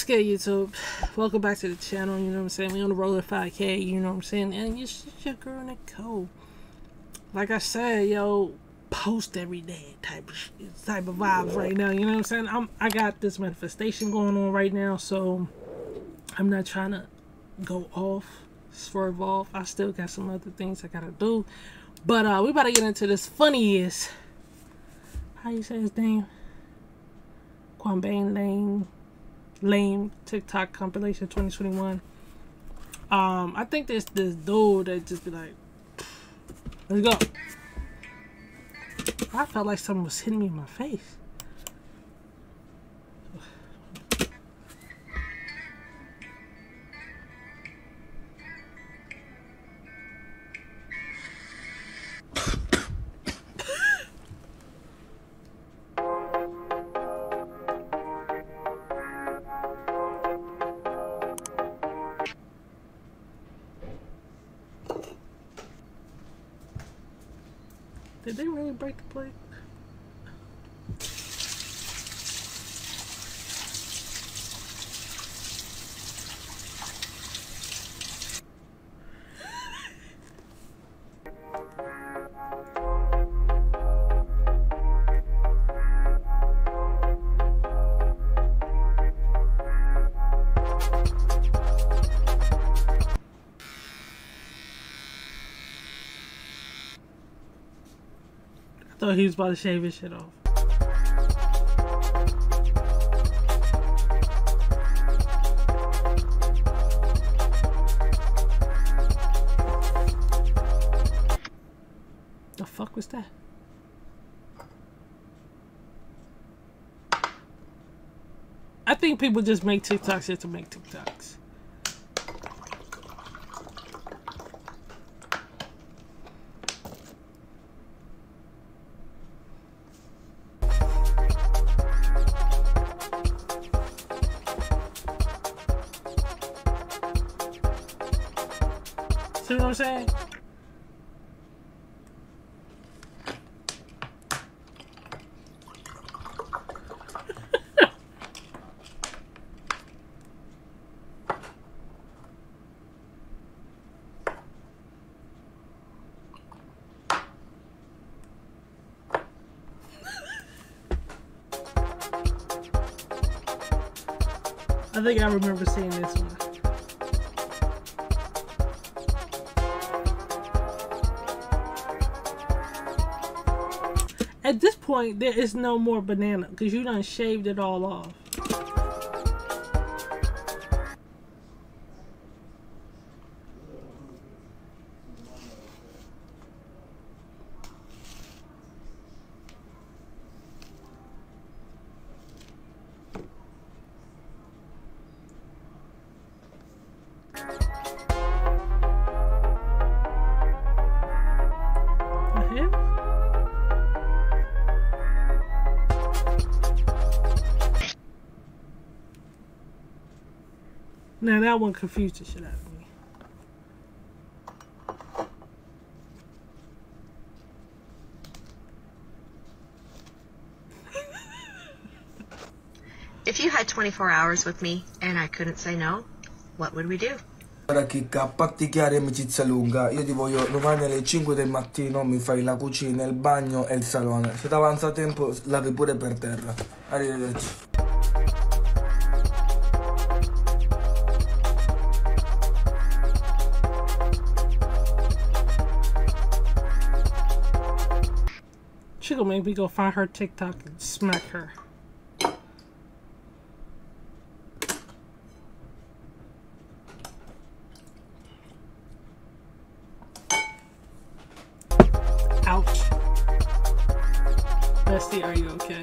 What's good, YouTube? Welcome back to the channel. You know what I'm saying? We on the roll at 5K. You know what I'm saying? And it's your girl Nicole. Like I said, yo, post every day type of vibes right now. You know what I'm saying? I got this manifestation going on right now, so I'm not trying to go off, swerve off. I still got some other things I gotta do, but we about to get into this funniest. How you say his name? Khabane Lame TikTok compilation 2021. I think there's this dude that just be like, let's go. I felt like someone was hitting me in my face. Did they really break the plate? I thought he was about to shave his shit off. The fuck was that? I think people just make TikToks just to make TikToks. You know what I'm saying? I think I remember seeing this one. At this point, there is no more banana because you done shaved it all off. Now that one confused the shit out of me. If you had 24 hours with me and I couldn't say no, what would we do? Ora chicca, patti chiari e amicizia lunga. Io ti voglio domani alle 5 del mattino, mi fai la cucina, il bagno e il salone. Se t'avanza tempo, lavi pure per terra. Arrivederci. She gonna make me go find her TikTok and smack her. Ouch. Bestie, are you okay?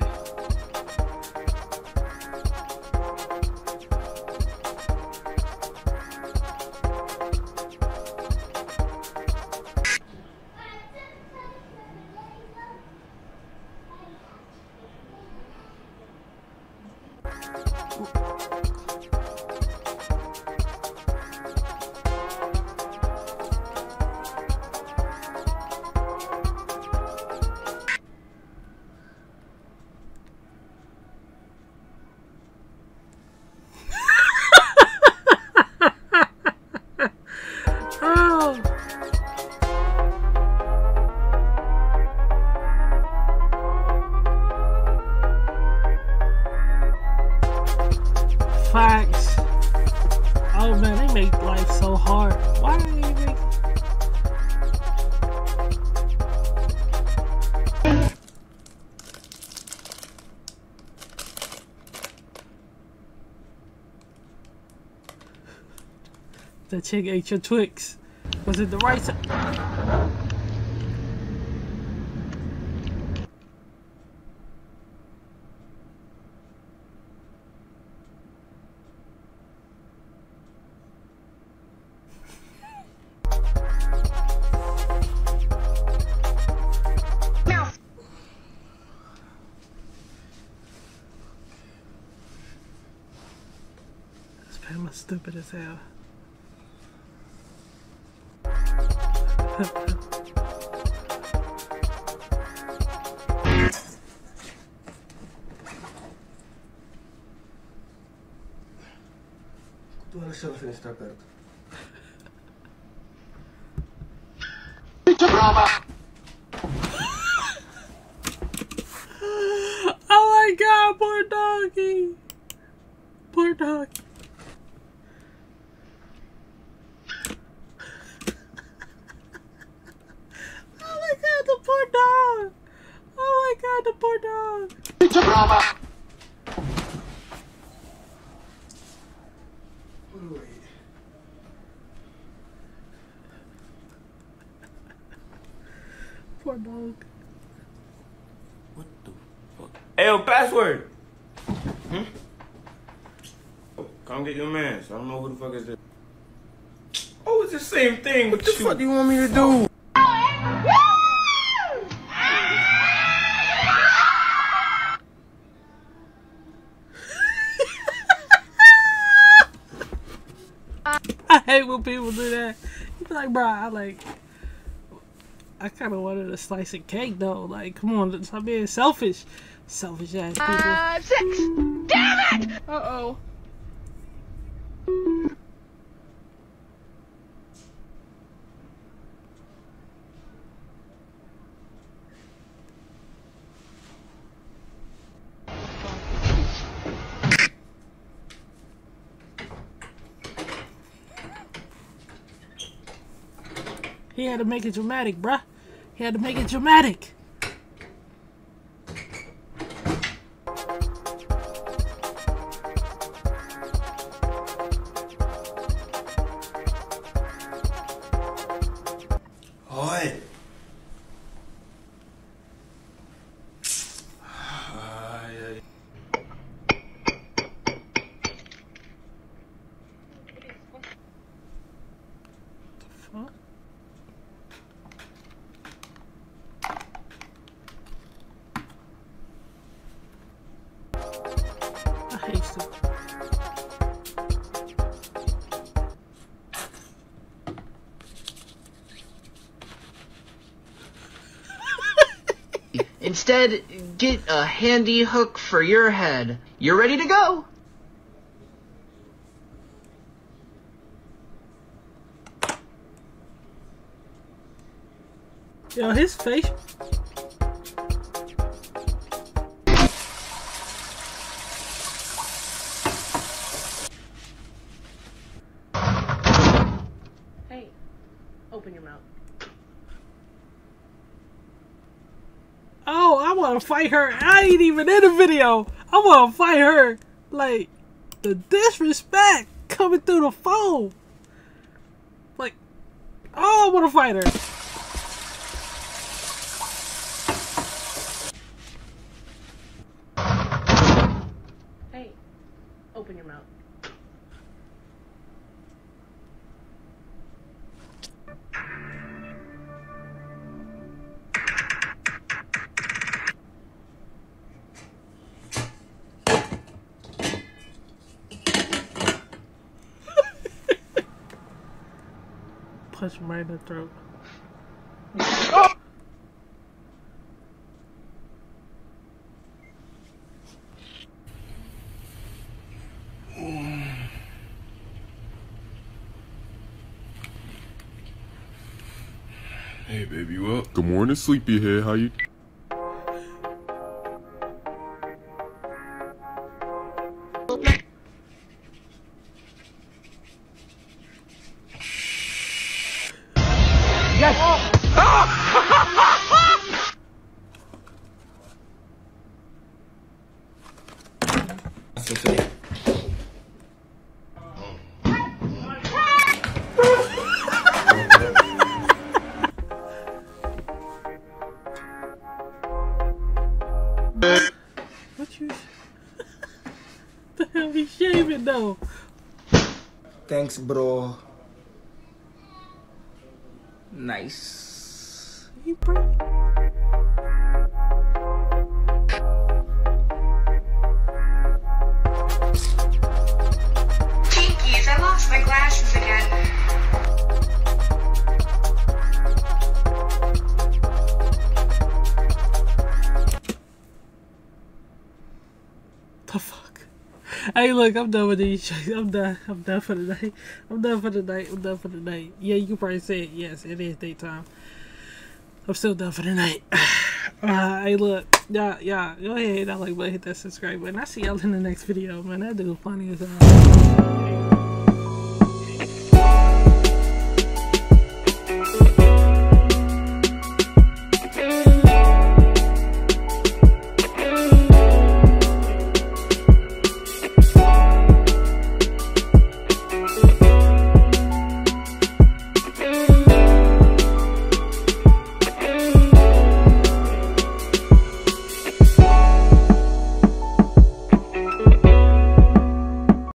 That chick ate your Twix. Was it the right side? I'm stupid as hell. Tu решила финиш так карт. Oh my god, poor doggy. Poor dog. Poor dog. What the fuck? Ayo, password! Hmm? Come get your man. I don't know who the fuck is this. Oh, it's the same thing. What the fuck do you want me to do? I hate when people do that. It's like, bro, I kind of wanted a slice of cake though. Like, come on, stop being selfish. Selfish ass people. 6. Damn it! Uh-oh. He had to make it dramatic, bruh. He had to make it dramatic. Oi. What the fuck? Instead, get a handy hook for your head. You're ready to go. Yo, his face. Open your mouth. Oh, I want to fight her. I ain't even in the video. I want to fight her. Like, the disrespect coming through the phone. Like, oh, I want to fight her. Punch him right in the throat. Oh! Hey, baby, you up? Good morning, sleepyhead. How you? Yes. Oh. Oh. That's okay. What you? The hell he shaving though? Thanks, bro. Nice. He Hey, look, I'm done with these jokes. I'm done for the night. Yeah, you can probably say it. Yes, it is daytime. I'm still done for the night. Hey, look. Yeah. Go ahead, hit that like button, hit that subscribe button. I'll see y'all in the next video, man. That dude funny as hell.